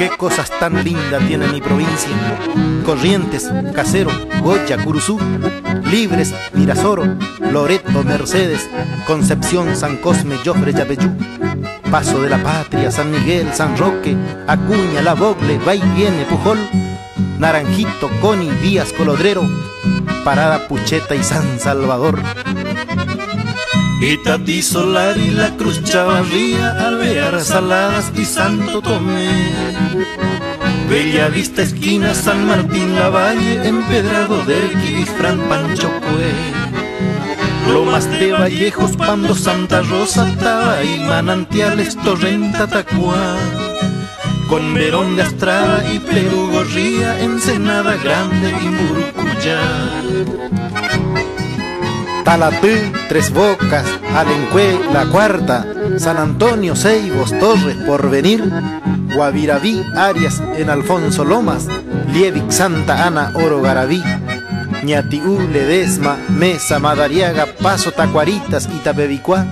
Qué cosas tan lindas tiene mi provincia. Corrientes, Casero, Goya, Curuzú, Libres, Mirasoro, Loreto, Mercedes, Concepción, San Cosme, Jofre, Yapeyú, Paso de la Patria, San Miguel, San Roque, Acuña, La Bogle, Va y Viene, Pujol, Naranjito, Coni, Díaz, Colodrero, Parada, Pucheta y San Salvador. Itatí, Solar y La Cruz, Chavarría, Alvear, Saladas y Santo Tomé, Bellavista, Esquina, San Martín, La Valle, Empedrado del Quifrán, Pancho Cue, Lomas de Vallejos, Pando, Santa Rosa, Tabay, Manantiales, Torrenta, Tacuá, con Verón de Astrada y Perú Gorría, Ensenada Grande y Murucuyá. Talapé, Tres Bocas, Alencué, La Cuarta, San Antonio, Ceibos, Torres, Porvenir, Guaviraví, Arias, en Alfonso Lomas, Lievic, Santa Ana, Orogaraví, Ñatiú, Ledesma, Mesa, Madariaga, Paso, Tacuaritas y Tapevicuá,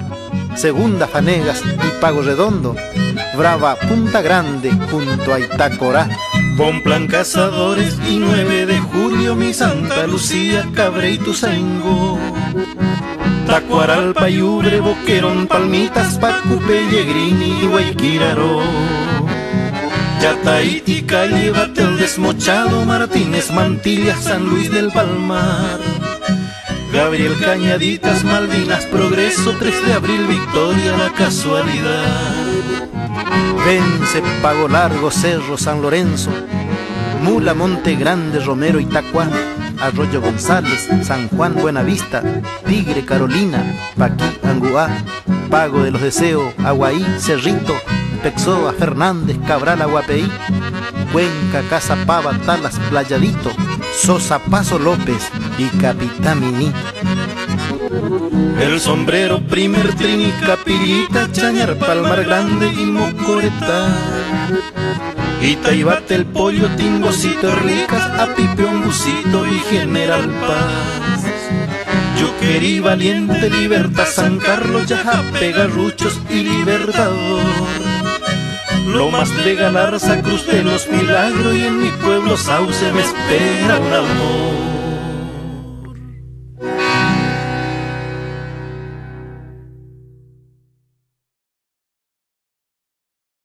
Segunda, Fanegas y Pago Redondo, Brava, Punta Grande, junto a Itacorá. Pomplan, Cazadores y 9 de Julio, mi Santa Lucía, Cabre y Tuzaingó, Tacuaralpa, Yubre, Boquerón, Palmitas, Pacupé, Pellegrini y Guayquiraró, Yataití, Calle, Batel, Desmochado, Martínez, Mantilla, San Luis del Palmar, Gabriel, Cañaditas, Malvinas, Progreso, 3 de Abril, Victoria, La Casualidad. Vence, Pago Largo, Cerro, San Lorenzo, Mula, Monte Grande, Romero, Itacuá, Arroyo González, San Juan, Buenavista, Tigre, Carolina, Paquí, Anguá, Pago de los Deseos, Aguaí, Cerrito, Pexoa, Fernández, Cabral, Aguapeí, Cuenca, Casa Pava, Talas, Playadito, Sosa, Paso López y Capitaminí. El Sombrero, Primer, Trini, Capillita, Chañar, Palmar Grande y Mocoretá, Itaibate, El Pollo, Tingocito, Ricas, Apipeón, Bucito y General Paz, Yuquerí, Valiente, Libertad, San Carlos, Yajape, Garruchos y Libertador, Lomas de Galarza, Cruz de los Milagros y en mi pueblo Sauce me espera un amor.